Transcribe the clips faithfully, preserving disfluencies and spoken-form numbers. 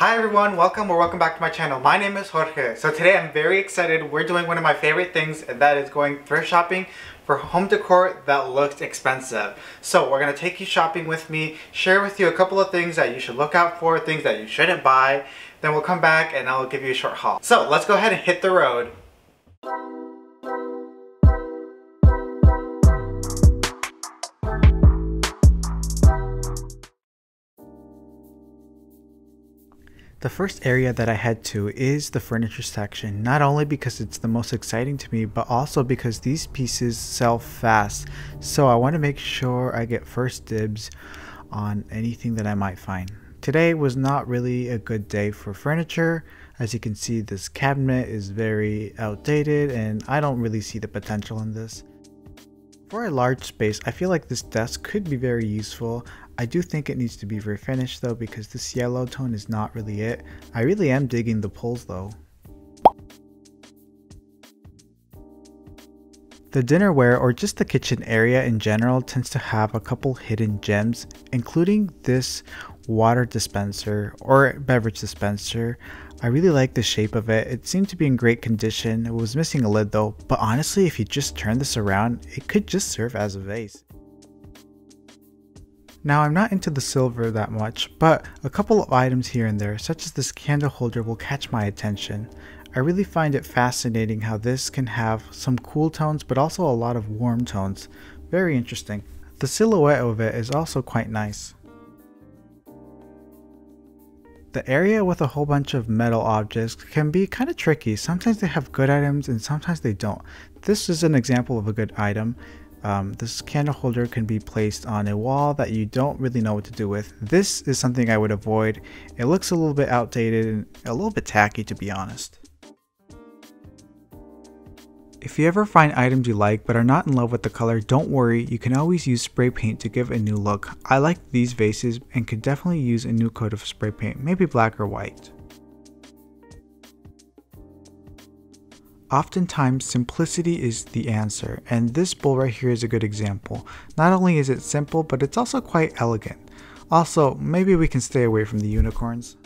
Hi everyone, welcome or welcome back to my channel. My name is Jorge. So today I'm very excited. We're doing one of my favorite things, and that is going thrift shopping for home decor that looks expensive. So we're gonna take you shopping with me, share with you a couple of things that you should look out for, things that you shouldn't buy, then we'll come back and I'll give you a short haul. So let's go ahead and hit the road. The first area that I head to is the furniture section, not only because it's the most exciting to me, but also because these pieces sell fast. So I want to make sure I get first dibs on anything that I might find. Today was not really a good day for furniture. As you can see, this cabinet is very outdated and I don't really see the potential in this. For a large space, I feel like this desk could be very useful. I do think it needs to be refinished though, because this yellow tone is not really it. I really am digging the pulls though. The dinnerware, or just the kitchen area in general, tends to have a couple hidden gems, including this water dispenser or beverage dispenser. I really like the shape of it. It seemed to be in great condition. It was missing a lid though, but honestly, if you just turn this around, it could just serve as a vase. Now, I'm not into the silver that much, but a couple of items here and there, such as this candle holder, will catch my attention. I really find it fascinating how this can have some cool tones, but also a lot of warm tones. Very interesting. The silhouette of it is also quite nice. The area with a whole bunch of metal objects can be kind of tricky. Sometimes they have good items and sometimes they don't. This is an example of a good item. Um, this candle holder can be placed on a wall that you don't really know what to do with. This is something I would avoid. It looks a little bit outdated and a little bit tacky, to be honest. If you ever find items you like but are not in love with the color, don't worry, you can always use spray paint to give a new look. I like these vases and could definitely use a new coat of spray paint, maybe black or white. Oftentimes, simplicity is the answer, and this bowl right here is a good example. Not only is it simple, but it's also quite elegant. Also, maybe we can stay away from the unicorns.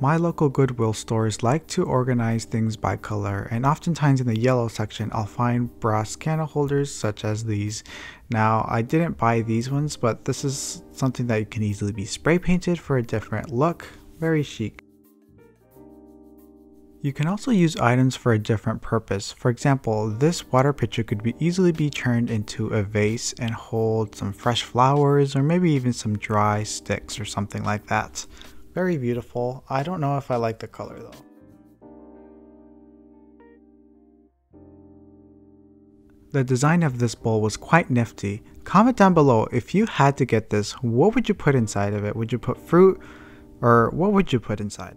My local Goodwill stores like to organize things by color, and oftentimes in the yellow section I'll find brass candle holders such as these. Now, I didn't buy these ones, but this is something that can easily be spray painted for a different look. Very chic. You can also use items for a different purpose. For example, this water pitcher could be easily be turned into a vase and hold some fresh flowers, or maybe even some dry sticks or something like that. Very beautiful. I don't know if I like the color though. The design of this bowl was quite nifty. Comment down below, if you had to get this, what would you put inside of it? Would you put fruit, or what would you put inside?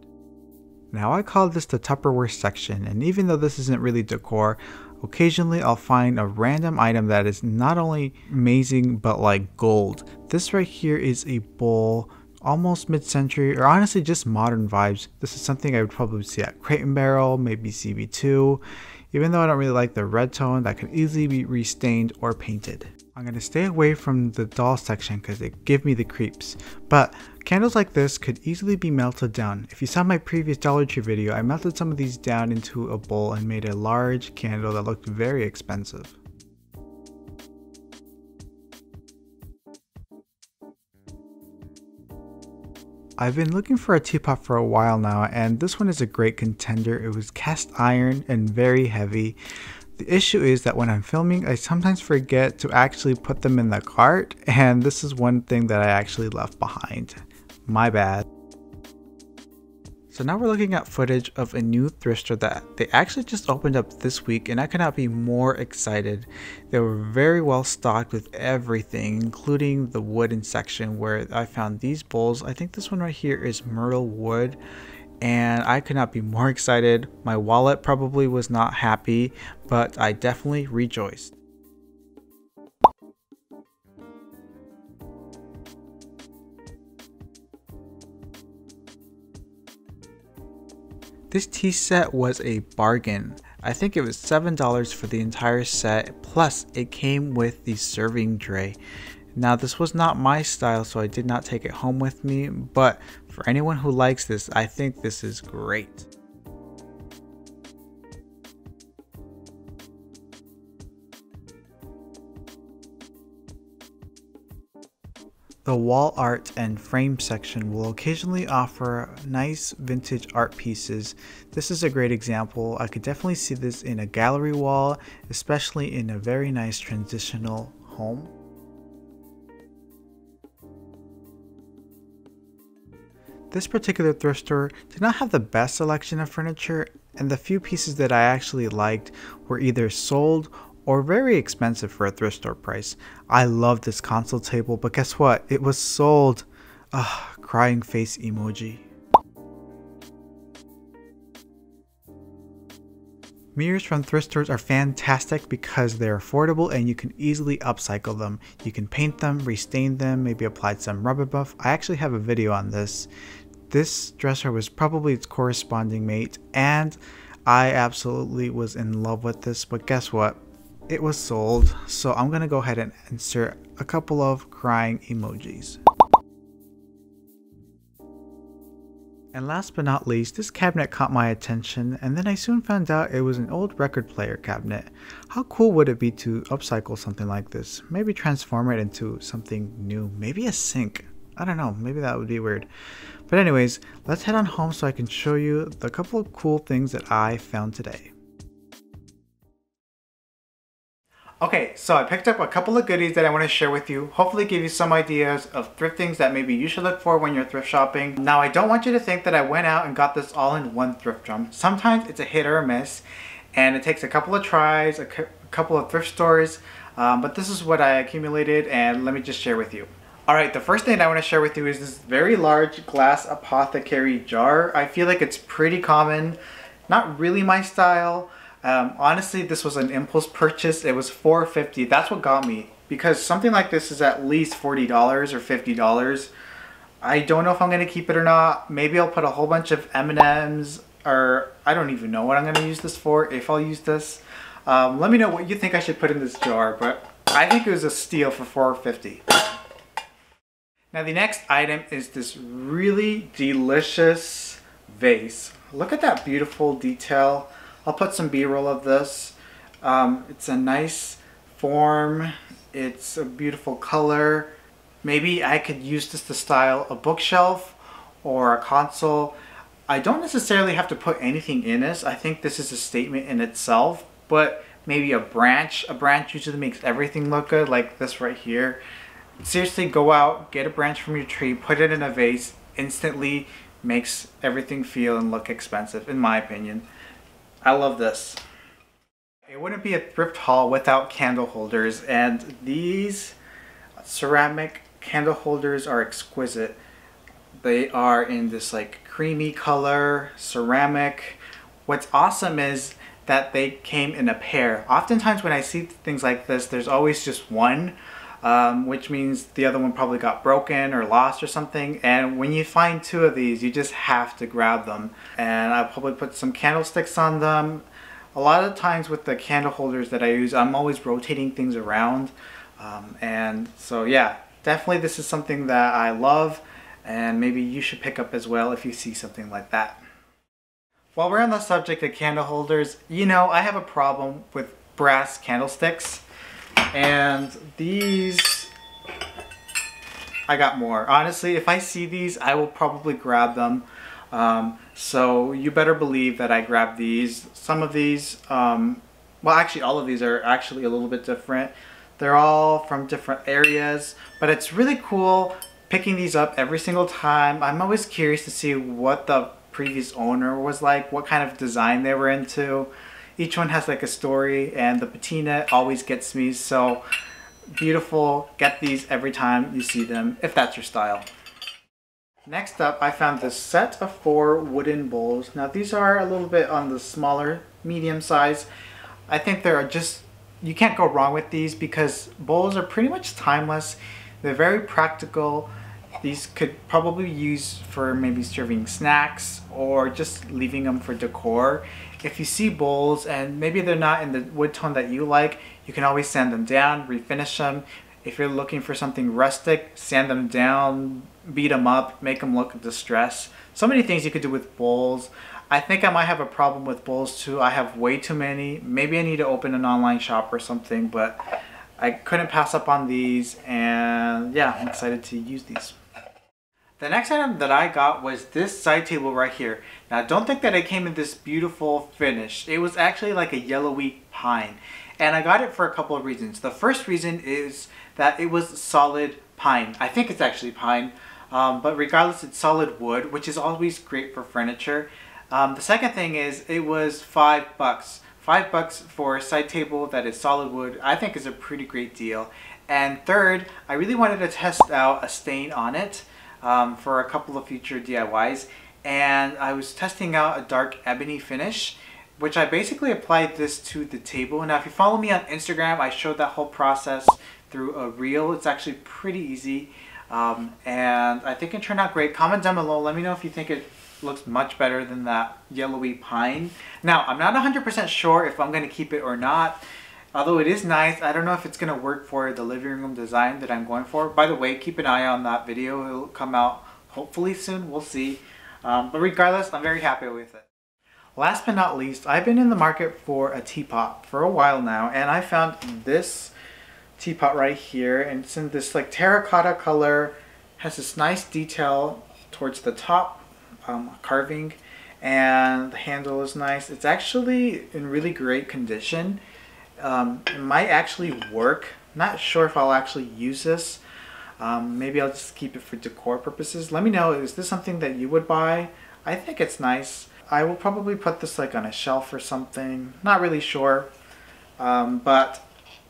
Now, I call this the Tupperware section, and even though this isn't really decor, occasionally I'll find a random item that is not only amazing but like gold. This right here is a bowl, almost mid-century, or honestly just modern vibes. This is something I would probably see at Crate and Barrel, maybe C B two. Even though I don't really like the red tone, that could easily be restained or painted. I'm going to stay away from the doll section because they give me the creeps, but candles like this could easily be melted down. If you saw my previous Dollar Tree video, I melted some of these down into a bowl and made a large candle that looked very expensive. I've been looking for a teapot for a while now, and this one is a great contender. It was cast iron and very heavy. The issue is that when I'm filming, I sometimes forget to actually put them in the cart, and this is one thing that I actually left behind. My bad. So now we're looking at footage of a new thrift store that they actually just opened up this week, and I could not be more excited. They were very well stocked with everything, including the wooden section where I found these bowls. I think this one right here is myrtle wood, and I could not be more excited. My wallet probably was not happy, but I definitely rejoiced. This tea set was a bargain. I think it was seven dollars for the entire set, plus it came with the serving tray. Now this was not my style, so I did not take it home with me, but for anyone who likes this, I think this is great. The wall art and frame section will occasionally offer nice vintage art pieces. This is a great example. I could definitely see this in a gallery wall, especially in a very nice transitional home. This particular thrift store did not have the best selection of furniture, and the few pieces that I actually liked were either sold or very expensive for a thrift store price. I love this console table, but guess what? It was sold. Ugh, crying face emoji. Mirrors from thrift stores are fantastic because they're affordable and you can easily upcycle them. You can paint them, restain them, maybe apply some rubber buff. I actually have a video on this. This dresser was probably its corresponding mate, and I absolutely was in love with this, but guess what? It was sold, so I'm gonna go ahead and insert a couple of crying emojis. And last but not least, this cabinet caught my attention, and then I soon found out it was an old record player cabinet. How cool would it be to upcycle something like this? Maybe transform it into something new, maybe a sink. I don't know, maybe that would be weird. But anyways, let's head on home so I can show you the couple of cool things that I found today. Okay, so I picked up a couple of goodies that I want to share with you, hopefully give you some ideas of thrift things that maybe you should look for when you're thrift shopping. Now, I don't want you to think that I went out and got this all in one thrift drum. Sometimes it's a hit or a miss, and it takes a couple of tries, a couple of thrift stores, um, but this is what I accumulated, and let me just share with you. Alright, the first thing I want to share with you is this very large glass apothecary jar. I feel like it's pretty common, not really my style. Um, honestly, this was an impulse purchase. It was four fifty. That's what got me, because something like this is at least forty dollars or fifty dollars. I don't know if I'm going to keep it or not. Maybe I'll put a whole bunch of M and Ms, or I don't even know what I'm going to use this for, if I'll use this. Um, let me know what you think I should put in this jar, but I think it was a steal for four fifty. Now the next item is this really delicious vase. Look at that beautiful detail. I'll put some B-roll of this. Um, it's a nice form. It's a beautiful color. Maybe I could use this to style a bookshelf or a console. I don't necessarily have to put anything in this. I think this is a statement in itself, but maybe a branch. A branch usually makes everything look good, like this right here. Seriously, go out, get a branch from your tree, put it in a vase, instantly makes everything feel and look expensive, in my opinion. I love this. It wouldn't be a thrift haul without candle holders, and these ceramic candle holders are exquisite. They are in this like creamy color, ceramic. What's awesome is that they came in a pair. Oftentimes when I see things like this, there's always just one, um, which means the other one probably got broken or lost or something, and when you find two of these, you just have to grab them. And I'll probably put some candlesticks on them. A lot of times with the candle holders that I use, I'm always rotating things around, um, and so yeah, definitely this is something that I love, and maybe you should pick up as well if you see something like that. While we're on the subject of candle holders, you know, I have a problem with brass candlesticks. And these, I got more. Honestly, if I see these, I will probably grab them. Um, so you better believe that I grabbed these. Some of these, um, well, actually all of these are actually a little bit different. They're all from different areas, but it's really cool picking these up every single time. I'm always curious to see what the previous owner was like, what kind of design they were into. Each one has like a story, and the patina always gets me, so beautiful. Get these every time you see them, if that's your style. Next up, I found this set of four wooden bowls. Now these are a little bit on the smaller, medium size. I think they're just, you can't go wrong with these because bowls are pretty much timeless. They're very practical. These could probably be used for maybe serving snacks or just leaving them for decor. If you see bowls and maybe they're not in the wood tone that you like, you can always sand them down, refinish them. If you're looking for something rustic, sand them down, beat them up, make them look distressed. So many things you could do with bowls. I think I might have a problem with bowls too. I have way too many. Maybe I need to open an online shop or something, but I couldn't pass up on these, and yeah, I'm excited to use these. The next item that I got was this side table right here. Now, don't think that it came in this beautiful finish. It was actually like a yellowy pine. And I got it for a couple of reasons. The first reason is that it was solid pine. I think it's actually pine, um, but regardless, it's solid wood, which is always great for furniture. Um, the second thing is it was five bucks. Five bucks for a side table that is solid wood, I think is a pretty great deal. And third, I really wanted to test out a stain on it um, for a couple of future D I Ys. And I was testing out a dark ebony finish, which I basically applied this to the table. Now, if you follow me on Instagram, I showed that whole process through a reel. It's actually pretty easy. Um, and I think it turned out great. Comment down below, let me know if you think it looks much better than that yellowy pine. Now, I'm not one hundred percent sure if I'm going to keep it or not. Although it is nice, I don't know if it's going to work for the living room design that I'm going for. By the way, keep an eye on that video. It'll come out hopefully soon. We'll see. Um, but regardless, I'm very happy with it. Last but not least, I've been in the market for a teapot for a while now, and I found this teapot right here, and it's in this like terracotta color. Has this nice detail towards the top. Um, carving, and the handle is nice. It's actually in really great condition. Um, it might actually work. Not sure if I'll actually use this. Um, maybe I'll just keep it for decor purposes. Let me know, is this something that you would buy? I think it's nice. I will probably put this like on a shelf or something. Not really sure, um, but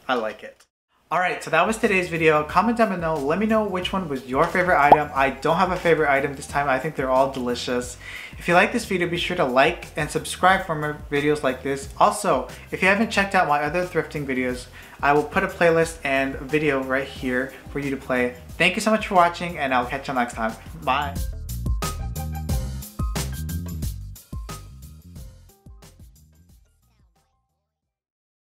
I like it. Alright, so that was today's video. Comment down below, let me know which one was your favorite item. I don't have a favorite item this time, I think they're all delicious. If you like this video, be sure to like and subscribe for more videos like this. Also, if you haven't checked out my other thrifting videos, I will put a playlist and video right here for you to play. Thank you so much for watching, and I'll catch you next time. Bye!